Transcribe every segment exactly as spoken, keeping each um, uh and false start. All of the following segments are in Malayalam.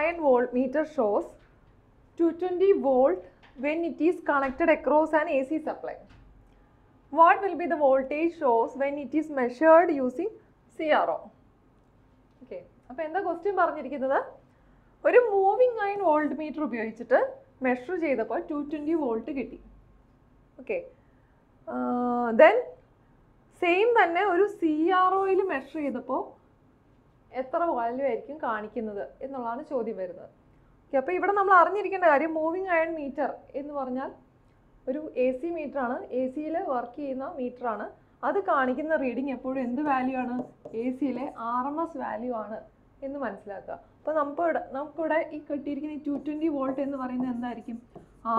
iron voltmeter shows two hundred twenty volt when it is connected across an A C supply. What will be the voltage shows when it is measured using C R O? Okay. So, what is the question? A moving iron voltmeter measure two hundred twenty volt. Okay. Uh, then, same തന്നെ ഒരു C R O-യിൽ മെഷർ ചെയ്തപ്പോൾ എത്ര വാല്യൂ ആയിരിക്കും കാണിക്കുന്നത് എന്നുള്ളതാണ് ചോദ്യം വരുന്നത്. ഓക്കേ, അപ്പോൾ ഇവിടെ നമ്മൾ അറിഞ്ഞിരിക്കേണ്ട കാര്യം മൂവിംഗ് അയൺ മീറ്റർ എന്ന് പറഞ്ഞാൽ ഒരു A C മീറ്റർ ആണ്. A C യിലെ വർക്ക് ചെയ്യുന്ന മീറ്റർ ആണ്. അത് കാണിക്കുന്ന റീഡിംഗ് എപ്പോഴും എന്ത് വാല്യൂ ആണ്? A C യിലെ R M S വാല്യൂ ആണ് എന്ന് മനസ്സിലാക്കുക. അപ്പോൾ നമുക്ക് നമുക്കിവിടെ ഈ കിട്ടിയിരിക്കുന്ന two hundred twenty volt എന്ന് പറയുന്നത് എന്തായിരിക്കും?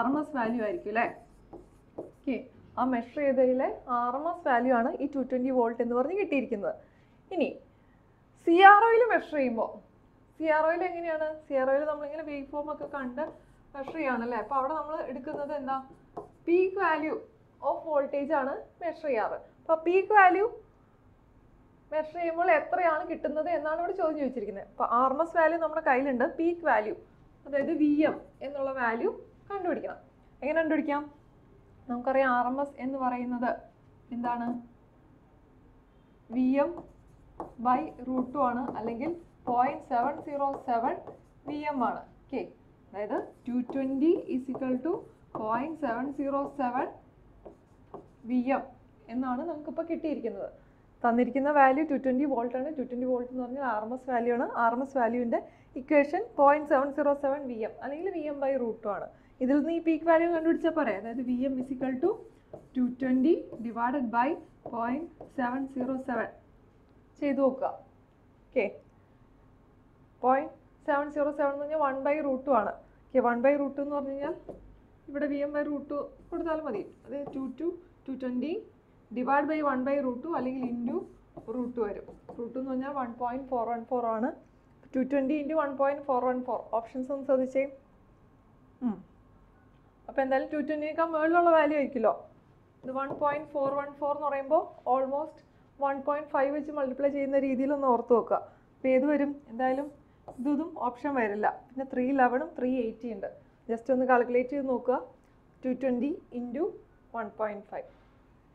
R M S വാല്യൂ ആയിരിക്കും അല്ലേ? ഓക്കേ, ആ മെഷർ ചെയ്തതിലെ R M S വാല്യൂ ആണ് ഈ two hundred twenty volt എന്ന് പറഞ്ഞ് കിട്ടിയിരിക്കുന്നത്. ഇനി C R O-യിൽ മെഷർ ചെയ്യുമ്പോൾ C R O-യിൽ എങ്ങനെയാണ്? C R O-യിൽ നമ്മളിങ്ങനെ വേവ് ഫോം ഒക്കെ കണ്ട് മെഷർ ചെയ്യാണല്ലേ. അപ്പോൾ അവിടെ നമ്മൾ എടുക്കുന്നത് എന്താ? പീക്ക് വാല്യൂ ഓഫ് വോൾട്ടേജ് ആണ് മെഷർ ചെയ്യാറ്. അപ്പോൾ പീക്ക് വാല്യൂ മെഷർ ചെയ്യുമ്പോൾ എത്രയാണ് കിട്ടുന്നത് എന്നാണ് ഇവിടെ ചോദ്യം ചോദിച്ചിരിക്കുന്നത്. അപ്പോൾ R M S വാല്യൂ നമ്മുടെ കയ്യിലുണ്ട്. പീക്ക് വാല്യൂ അതായത് V M എന്നുള്ള വാല്യൂ കണ്ടുപിടിക്കണം. എങ്ങനെ കണ്ടുപിടിക്കാം? നമുക്കറിയാം R M S എന്ന് പറയുന്നത് എന്താണ്? Vm ബൈ റൂട്ട് ടു ആണ്, അല്ലെങ്കിൽ point seven zero seven V M ആണ്. ഓക്കെ, അതായത് two twenty is equal to point seven zero seven V M എന്നാണ് നമുക്കിപ്പോൾ കിട്ടിയിരിക്കുന്നത്. തന്നിരിക്കുന്ന വാല്യൂ ടു ട്വൻറ്റി വോൾട്ട് ആണ്. ടു ട്വൻറ്റി വോൾട്ട് എന്ന് പറഞ്ഞാൽ ആർ എം എസ് വാല്യൂ ആണ്. ആർ എം എസ് വാല്യൂവിൻ്റെ equation point seven zero seven V M അല്ലെങ്കിൽ V M by root two ആണ്. ഇതിൽ നിന്ന് ഈ പീക്ക് വാല്യൂ കണ്ടുപിടിച്ചാൽ പറയാം. അതായത് V M is equal to two twenty divided by point seven zero seven ചെയ്ത് നോക്കുക. Okay, point seven zero seven എന്ന് പറഞ്ഞാൽ വൺ ബൈ റൂട്ട് ടു ആണ്. ഓക്കെ, വൺ ബൈ റൂട്ട് എന്ന് പറഞ്ഞു കഴിഞ്ഞാൽ ഇവിടെ V M by root two കൊടുത്താലും മതി. അത് two two two twenty divide by one by root two അല്ലെങ്കിൽ ഇൻറ്റു റൂട്ട് ടു വരും. റൂട്ട് എന്ന് പറഞ്ഞാൽ one point four one four ആണ്. Two twenty into one point four one four options ഒന്ന് ശ്രദ്ധിച്ചേ. അപ്പോൾ എന്തായാലും ടു ട്വൻറ്റിനേക്കാൾ മുകളിലുള്ള വാല്യൂ ആയിരിക്കുമല്ലോ. ഇത് one point four one four എന്ന് പറയുമ്പോൾ ഓൾമോസ്റ്റ് വൺ പോയിൻറ്റ് ഫൈവ് വെച്ച് മൾട്ടിപ്ലൈ ചെയ്യുന്ന രീതിയിലൊന്ന് ഓർത്ത് നോക്കുക. അപ്പോൾ ഏത് വരും? എന്തായാലും ഇതും ഓപ്ഷൻ വരില്ല. പിന്നെ ത്രീ ലെവനും ത്രീ എയ്റ്റി ഉണ്ട്. ജസ്റ്റ് ഒന്ന് കാൽക്കുലേറ്റ് ചെയ്ത് നോക്കുക. Two twenty into one point five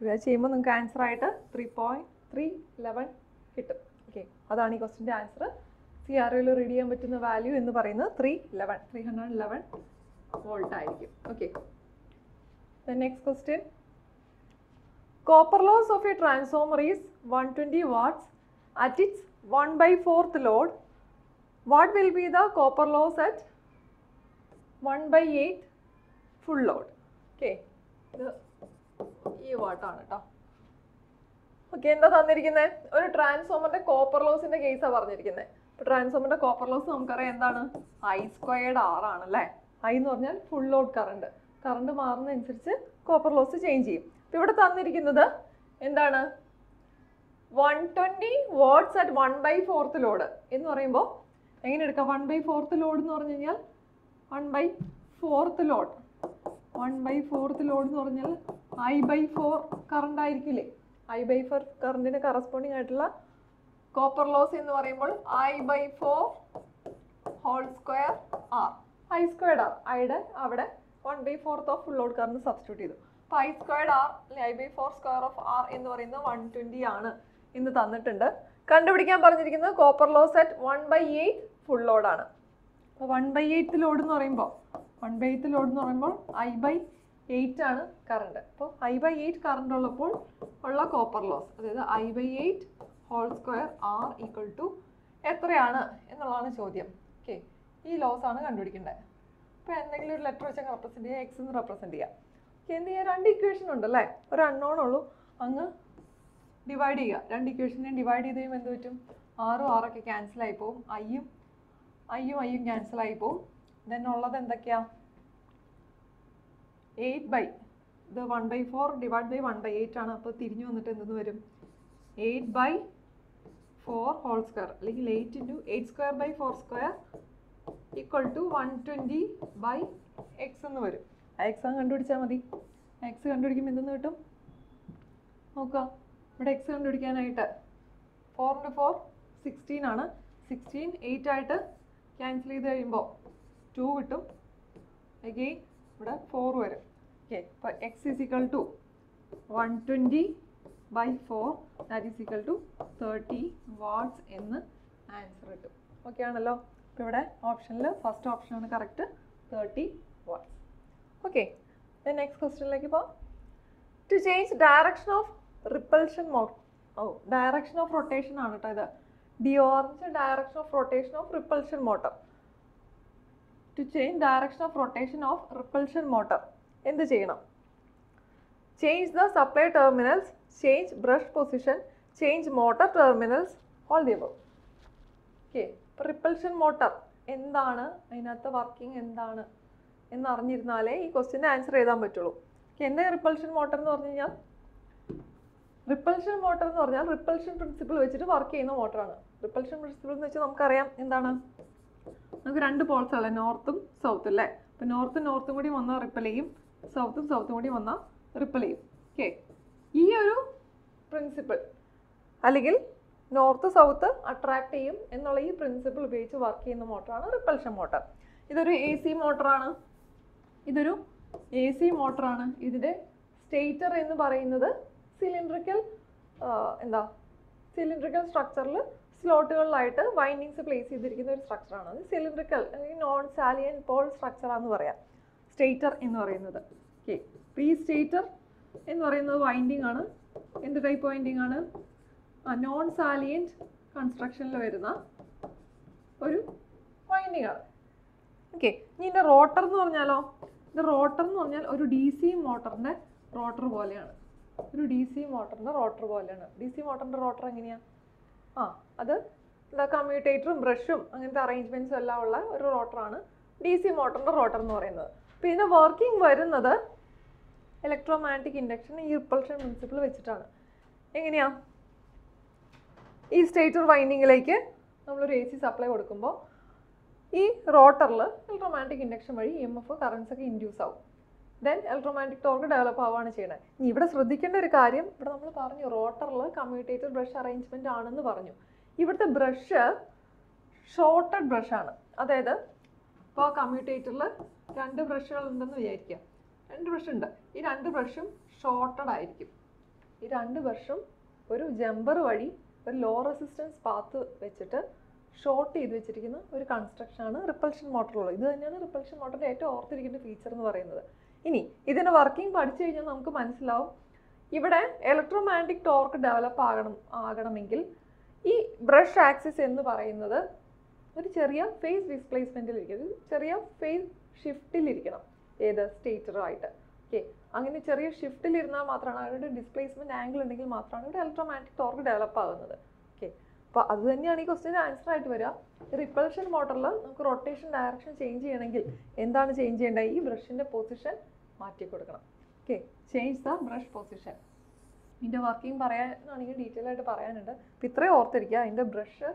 ഇവ ചെയ്യുമ്പോൾ നിങ്ങൾക്ക് ആൻസറായിട്ട് ത്രീ പോയിൻറ്റ് ത്രീ ലെവൻ കിട്ടും. ഓക്കെ, അതാണ് ഈ ക്വസ്റ്റിൻ്റെ ആൻസർ. സി ആർ ഒയിൽ റീഡ് ചെയ്യാൻ പറ്റുന്ന വാല്യൂ എന്ന് പറയുന്നത് three eleven three hundred eleven volt ആയിരിക്കും. Okay, next question. Copper loss of a transformer is one twenty watts at its one by fourth load. What will be the copper loss at one by eight full load? Okay, ഇത് ഈ വാട്ടാണ് കേട്ടോ. ഓക്കെ, എന്താ തന്നിരിക്കുന്നത്? ഒരു ട്രാൻസ്ഫോമറിൻ്റെ കോപ്പർ ലോസിൻ്റെ കേസാണ് പറഞ്ഞിരിക്കുന്നത്. അപ്പോൾ ട്രാൻസ്ഫോമറിൻ്റെ കോപ്പർ ലോസ് നമുക്കറിയാം എന്താണ്? I സ്ക്വയർഡ് R ആണല്ലേ. I എന്ന് പറഞ്ഞാൽ ഫുൾ ലോഡ് കറണ്ട്. കറണ്ട് മാറുന്നതനുസരിച്ച് കോപ്പർ ലോസ് ചേഞ്ച് ചെയ്യും. അപ്പോൾ ഇവിടെ തന്നിരിക്കുന്നത് എന്താണ്? One twenty watts at one by fourth load എന്ന് പറയുമ്പോൾ എങ്ങനെ എടുക്കാം? വൺ ബൈ ഫോർത്ത് ലോഡ് എന്ന് പറഞ്ഞു കഴിഞ്ഞാൽ one by fourth load one by fourth load എന്ന് പറഞ്ഞാൽ I ബൈ ഫോർ കറണ്ട് ആയിരിക്കില്ലേ. I ബൈ ഫോർ കറണ്ടിന് കറസ്പോണ്ടിങ് ആയിട്ടുള്ള കോപ്പർ ലോസ് എന്ന് പറയുമ്പോൾ I by four whole square R. I squared R ഐയുടെ അവിടെ one by fourth of full load current substitute ചെയ്തു. അപ്പോൾ I സ്ക്വയർഡ് R അല്ലെങ്കിൽ I by four square of R എന്ന് പറയുന്നത് വൺ ട്വൻറ്റി ആണ് എന്ന് തന്നിട്ടുണ്ട്. കണ്ടുപിടിക്കാൻ പറഞ്ഞിരിക്കുന്നത് copper loss at one by eight full ലോഡാണ്. അപ്പോൾ വൺ ബൈ എയ്ത്ത് ലോഡ് എന്ന് പറയുമ്പോൾ വൺ ബൈ എയ്ത്ത് ലോഡ് എന്ന് പറയുമ്പോൾ I ബൈ എയ്റ്റ് ആണ് കറണ്ട്. അപ്പോൾ I ബൈ എയ്റ്റ് കറണ്ട് ഉള്ളപ്പോൾ ഉള്ള കോപ്പർ ലോസ് അതായത് I by eight whole square R equal to എത്രയാണ് എന്നുള്ളതാണ് ചോദ്യം. ഓക്കെ, ഈ ലോസ് ആണ് കണ്ടുപിടിക്കേണ്ടത്. അപ്പോൾ എന്തെങ്കിലും ഒരു ലെറ്റർ വെച്ച് അങ്ങ് റെപ്രസെൻറ്റ് ചെയ്യുക, എക്സ് എന്ന് റെപ്രസെൻറ്റ് ചെയ്യുക. എന്ത് ചെയ്യുക? രണ്ട് ഇക്വേഷൻ ഉണ്ടല്ലേ, ഒരു അൺനോൺ ഉള്ളൂ, അങ്ങ് ഡിവൈഡ് ചെയ്യുക. രണ്ട് ഇക്വേഷനെയും ഡിവൈഡ് ചെയ്ത് കഴിയുമ്പോൾ എന്ത് പറ്റും? ആറും ആറൊക്കെ ക്യാൻസലായി പോവും. ഐയും ഐയും ഐയും ക്യാൻസലായി പോവും. ദെൻ ഉള്ളത് എന്തൊക്കെയാണ്? എയ്റ്റ് ബൈ ഇത് one by four divide by one by eight ആണ്. അപ്പോൾ തിരിഞ്ഞു വന്നിട്ട് എന്തെന്ന് വരും? Eight by four whole square അല്ലെങ്കിൽ eight into eight square by four square equal to one twenty by X എന്ന് വരും. എക്സ് ആണ് കണ്ടുപിടിച്ചാൽ മതി. എക്സ് കണ്ടുപിടിക്കുമ്പോൾ എന്തെന്ന് കിട്ടും? നോക്കുക, ഇവിടെ എക്സ് കണ്ടുപിടിക്കാനായിട്ട് ഫോറിൻ്റെ ഫോർ സിക്സ്റ്റീൻ ആണ്. സിക്സ്റ്റീൻ എയ്റ്റ് ആയിട്ട് cancel ചെയ്തു കഴിയുമ്പോൾ two കിട്ടും. ഓക്കേ, ഇവിടെ four വരും. ഓക്കേ, അപ്പോൾ x is equal to one twenty by four that is equal to thirty watts എന്ന് ആൻസർ കിട്ടും. ഓക്കേ ആണല്ലോ? അപ്പോൾ ഇവിടെ ഓപ്ഷനിൽ ഫസ്റ്റ് ഓപ്ഷനാണ് correct, thirty watts. Okay, the next question like about to change direction of repulsion mode. Oh, direction of rotation on it either. The orange direction of rotation of repulsion motor. To change direction of rotation of repulsion motor. In the chain. Change the supply terminals, change brush position, change motor terminals, all the above. Okay, repulsion motor. In the working in the എന്ന് അറിഞ്ഞിരുന്നാലേ ഈ ക്വസ്റ്റ്യൻ്റെ ആൻസർ എഴുതാൻ പറ്റുള്ളൂ. എന്താ റിപ്പൾഷൻ മോട്ടർ എന്ന് പറഞ്ഞു കഴിഞ്ഞാൽ, റിപ്പൾഷൻ മോട്ടർ എന്ന് പറഞ്ഞാൽ റിപ്പൾഷൻ പ്രിൻസിപ്പിൾ വെച്ചിട്ട് വർക്ക് ചെയ്യുന്ന മോട്ടറാണ്. റിപ്പൾഷൻ പ്രിൻസിപ്പിൾ എന്ന് വെച്ചാൽ നമുക്കറിയാം എന്താണ്, നമുക്ക് രണ്ട് പോൾസ് അല്ലേ, നോർത്തും സൗത്തും അല്ലേ. അപ്പോൾ നോർത്തും നോർത്തും കൂടി വന്നാൽ റിപ്പൽ ചെയ്യും, സൗത്തും സൗത്തും കൂടി വന്നാൽ റിപ്പൽ ചെയ്യും. ഓക്കെ, ഈ ഒരു പ്രിൻസിപ്പിൾ അല്ലെങ്കിൽ നോർത്ത് സൗത്ത് അട്രാക്ട് ചെയ്യും എന്നുള്ള ഈ പ്രിൻസിപ്പിൾ ഉപയോഗിച്ച് വർക്ക് ചെയ്യുന്ന മോട്ടറാണ് റിപ്പൾഷൻ മോട്ടർ. ഇതൊരു എ സി മോട്ടറാണ്, ഇതൊരു എ സി മോട്ടറാണ്. ഇതിൻ്റെ സ്റ്റേറ്റർ എന്ന് പറയുന്നത് സിലിണ്ടറിക്കൽ എന്താ സിലിണ്ടറിക്കൽ സ്ട്രക്ചറിൽ സ്ലോട്ടുകളിലായിട്ട് വൈൻഡിങ്സ് പ്ലേസ് ചെയ്തിരിക്കുന്ന ഒരു സ്ട്രക്ചറാണ്. അത് സിലിണ്ടറിക്കൽ അല്ലെങ്കിൽ നോൺ സാലിയൻ പോൾ സ്ട്രക്ചറാണെന്ന് പറയാം സ്റ്റേറ്റർ എന്ന് പറയുന്നത്. ഓക്കെ, അപ്പോൾ ഈ സ്റ്റേറ്റർ എന്ന് പറയുന്നത് വൈൻഡിങ് ആണ്. എന്ത് ടൈപ്പ് വൈൻഡിങ് ആണ്? നോൺ സാലിയൻറ്റ് കൺസ്ട്രക്ഷനിൽ വരുന്ന ഒരു വൈൻഡിങ് ആണ്. ഓക്കെ, ഇനി ഇതിൻ്റെ റോട്ടർ എന്ന് പറഞ്ഞാലോ, ഇത് റോട്ടർ എന്ന് പറഞ്ഞാൽ ഒരു ഡി സി മോട്ടറിൻ്റെ റോട്ടർ പോലെയാണ്. ഒരു ഡി സി മോട്ടറിൻ്റെ റോട്ടർ പോലെയാണ്. ഡി സി മോട്ടറിൻ്റെ റോട്ടർ എങ്ങനെയാണ്? ആ, അത് എന്താ കമ്മ്യൂട്ടേറ്ററും ബ്രഷും അങ്ങനത്തെ അറേഞ്ച്മെൻറ്റ്സും എല്ലാം ഉള്ള ഒരു റോട്ടറാണ് ഡി സി മോട്ടറിൻ്റെ റോട്ടർ എന്ന് പറയുന്നത്. അപ്പോൾ ഇതിൻ്റെ വർക്കിംഗ് വരുന്നത് ഇലക്ട്രോമാഗ്നറ്റിക് ഇൻഡക്ഷൻ ഈ റിപ്പൾഷൻ പ്രിൻസിപ്പിൾ വെച്ചിട്ടാണ്. എങ്ങനെയാണ്? ഈ സ്റ്റേറ്റർ വൈൻഡിങ്ങിലേക്ക് നമ്മളൊരു എ സി സപ്ലൈ കൊടുക്കുമ്പോൾ ഈ റോട്ടറിൽ ഇലക്ട്രോമാഗ്നറ്റിക് ഇൻഡക്ഷൻ വഴി ഇ എം എഫ് കറൻസൊക്കെ ഇൻഡ്യൂസ് ആവും. ദെൻ ഇലക്ട്രോമാഗ്നറ്റിക് ടോർക്ക് ഡെവലപ്പ് ആവുകയാണ് ചെയ്യണത്. ഇനി ഇവിടെ ശ്രദ്ധിക്കേണ്ട ഒരു കാര്യം, ഇവിടെ നമ്മൾ പറഞ്ഞു റോട്ടറിൽ കമ്മ്യൂട്ടേറ്റർ ബ്രഷ് അറേഞ്ച്മെൻ്റ് ആണെന്ന് പറഞ്ഞു. ഇവിടുത്തെ ബ്രഷ് ഷോർട്ടഡ് ബ്രഷാണ്. അതായത് ഇപ്പോൾ കമ്മ്യൂട്ടേറ്ററിൽ രണ്ട് ബ്രഷുകൾ ഉണ്ടെന്ന് വിചാരിക്കുക, രണ്ട് ബ്രഷ് ഉണ്ട്. ഈ രണ്ട് ബ്രഷും ഷോർട്ടഡ് ആയിരിക്കും. ഈ രണ്ട് ബ്രഷും ഒരു ജമ്പർ വഴി ഒരു ലോ റെസിസ്റ്റൻസ് പാത്ത് വെച്ചിട്ട് ഷോർട്ട് ചെയ്ത് വെച്ചിരിക്കുന്ന ഒരു കൺസ്ട്രക്ഷനാണ് റിപ്പൾഷൻ മോട്ടറുള്ളത്. ഇത് തന്നെയാണ് റിപ്പൾഷൻ മോട്ടറിൻ്റെ ഏറ്റവും ഓർത്തിരിക്കേണ്ട ഫീച്ചർ എന്ന് പറയുന്നത്. ഇനി ഇതിൻ്റെ വർക്കിംഗ് പഠിച്ചു കഴിഞ്ഞാൽ നമുക്ക് മനസ്സിലാവും, ഇവിടെ ഇലക്ട്രോമാഗ്നറ്റിക് ടോർക്ക് ഡെവലപ്പ് ആകണം ആകണമെങ്കിൽ ഈ ബ്രഷ് ആക്സിസ് എന്ന് പറയുന്നത് ഒരു ചെറിയ ഫേസ് ഡിസ്പ്ലേസ്മെൻറ്റിലിരിക്കണം, ചെറിയ ഫേസ് ഷിഫ്റ്റിലിരിക്കണം ഏത് സ്റ്റേറ്ററുമായിട്ട്. ഓക്കെ, അങ്ങനെ ചെറിയ ഷിഫ്റ്റിലിരുന്നാൽ മാത്രമാണ്, അവരുടെ ഡിസ്പ്ലേസ്മെൻറ്റ് ആംഗിൾ ഉണ്ടെങ്കിൽ മാത്രമാണ് ഇവിടെ ഇലക്ട്രോമാഗ്നറ്റിക് ടോർക്ക് ഡെവലപ്പ് ആകുന്നത്. ഓക്കെ, അപ്പോൾ അത് തന്നെയാണ് ഈ ക്വസ്റ്റ്യൻ ആൻസർ ആയിട്ട് വരിക. റിപ്പൾഷൻ മോട്ടറിൽ നമുക്ക് റൊട്ടേഷൻ ഡയറക്ഷൻ ചേഞ്ച് ചെയ്യണമെങ്കിൽ എന്താണ് ചേഞ്ച് ചെയ്യേണ്ടത്? ഈ ബ്രഷിൻ്റെ പൊസിഷൻ മാറ്റി കൊടുക്കണം. Okay, change the brush position. ഇതിൻ്റെ വർക്കിംഗ് പറയാനാണെങ്കിൽ ഡീറ്റെയിൽ ആയിട്ട് പറയാനുണ്ട്. അപ്പോൾ ഇത്രയും ഓർത്തിരിക്കുക, അതിൻ്റെ ബ്രഷ്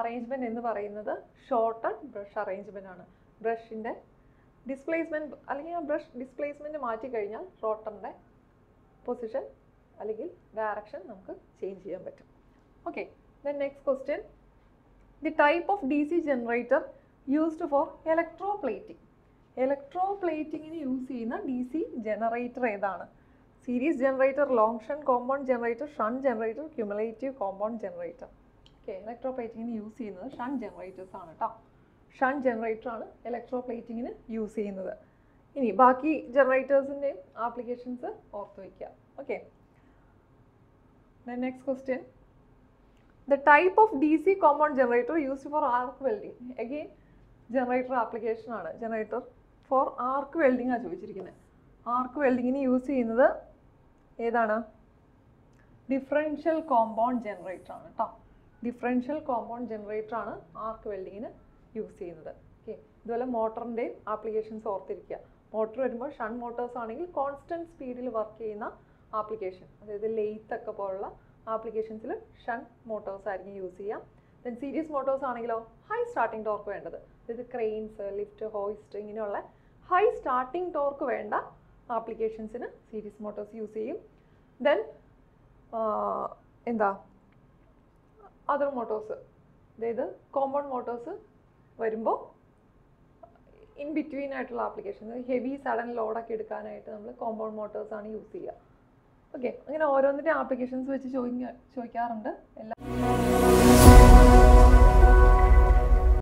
അറേഞ്ച്മെൻറ്റ് എന്ന് പറയുന്നത് ഷോർട്ടഡ് ബ്രഷ് അറേഞ്ച്മെൻ്റ് ആണ്. ബ്രഷിൻ്റെ ഡിസ്പ്ലേസ്മെൻറ്റ് അല്ലെങ്കിൽ ആ ബ്രഷ് ഡിസ്പ്ലേസ്മെൻറ്റ് മാറ്റിക്കഴിഞ്ഞാൽ റോട്ടറിൻ്റെ പൊസിഷൻ അല്ലെങ്കിൽ ഡയറക്ഷൻ നമുക്ക് ചേഞ്ച് ചെയ്യാൻ പറ്റും. Okay, the next question, the type of D C generator used for electroplating. Electroplating in use ചെയ്യുന്ന D C generator ഏതാണ്? Series generator, long shunt compound generator, shunt generator, cumulative compound generator. Okay, electroplating in use ചെയ്യുന്നത് shunt generators ആണ് ട്ടോ. Shunt generator ആണ് electroplating in use ചെയ്യുന്നത്. ഇനി ബാക്കി generatorsന്റെ applications ഓർത്തു വെക്കുക. Okay, the next question, the type of D C compound generator used for arc welding. Again, generator application ആണ്. Generator for arc welding ആണ് ചോദിച്ചിരിക്കുന്നത്. Arc welding ന് യൂസ് ചെയ്യുന്നത് ഏതാണ്? ഡിഫറൻഷ്യൽ കോമ്പൗണ്ട് ജനറേറ്റർ ആണ് ട്ടോ. ഡിഫറൻഷ്യൽ കോമ്പൗണ്ട് ജനറേറ്റർ ആണ് ആർക്ക് വെൽഡിങ്ങിന് യൂസ് ചെയ്യുന്നത്. ഓക്കെ, ഇതുപോലെ മോട്ടറിൻ്റെയും ആപ്ലിക്കേഷൻസ് ഓർത്തിരിക്കുക. മോട്ടർ വരുമ്പോൾ ഷൺ മോട്ടേഴ്സ് ആണെങ്കിൽ കോൺസ്റ്റൻറ്റ് സ്പീഡിൽ വർക്ക് ചെയ്യുന്ന ആപ്ലിക്കേഷൻ, അതായത് ലെയ്ത്തൊക്കെ പോലുള്ള ആപ്ലിക്കേഷൻസിൽ ഷൻ മോട്ടോഴ്സ് ആയിരിക്കും യൂസ് ചെയ്യാം. ദെൻ സീരീസ് മോട്ടോഴ്സ് ആണെങ്കിലോ ഹൈ സ്റ്റാർട്ടിംഗ് ടോർക്ക് വേണ്ടത്, അതായത് ക്രെയിൻസ്, ലിഫ്റ്റ്, ഹോയിസ്റ്റ് ഇങ്ങനെയുള്ള ഹൈ സ്റ്റാർട്ടിംഗ് ടോർക്ക് വേണ്ട ആപ്ലിക്കേഷൻസിന് സീരീസ് മോട്ടോഴ്സ് യൂസ് ചെയ്യും. ദെൻ എന്താ അതർ മോട്ടോഴ്സ്, അതായത് compound motors in between applications, heavy sudden load compound motors use. Okay, applications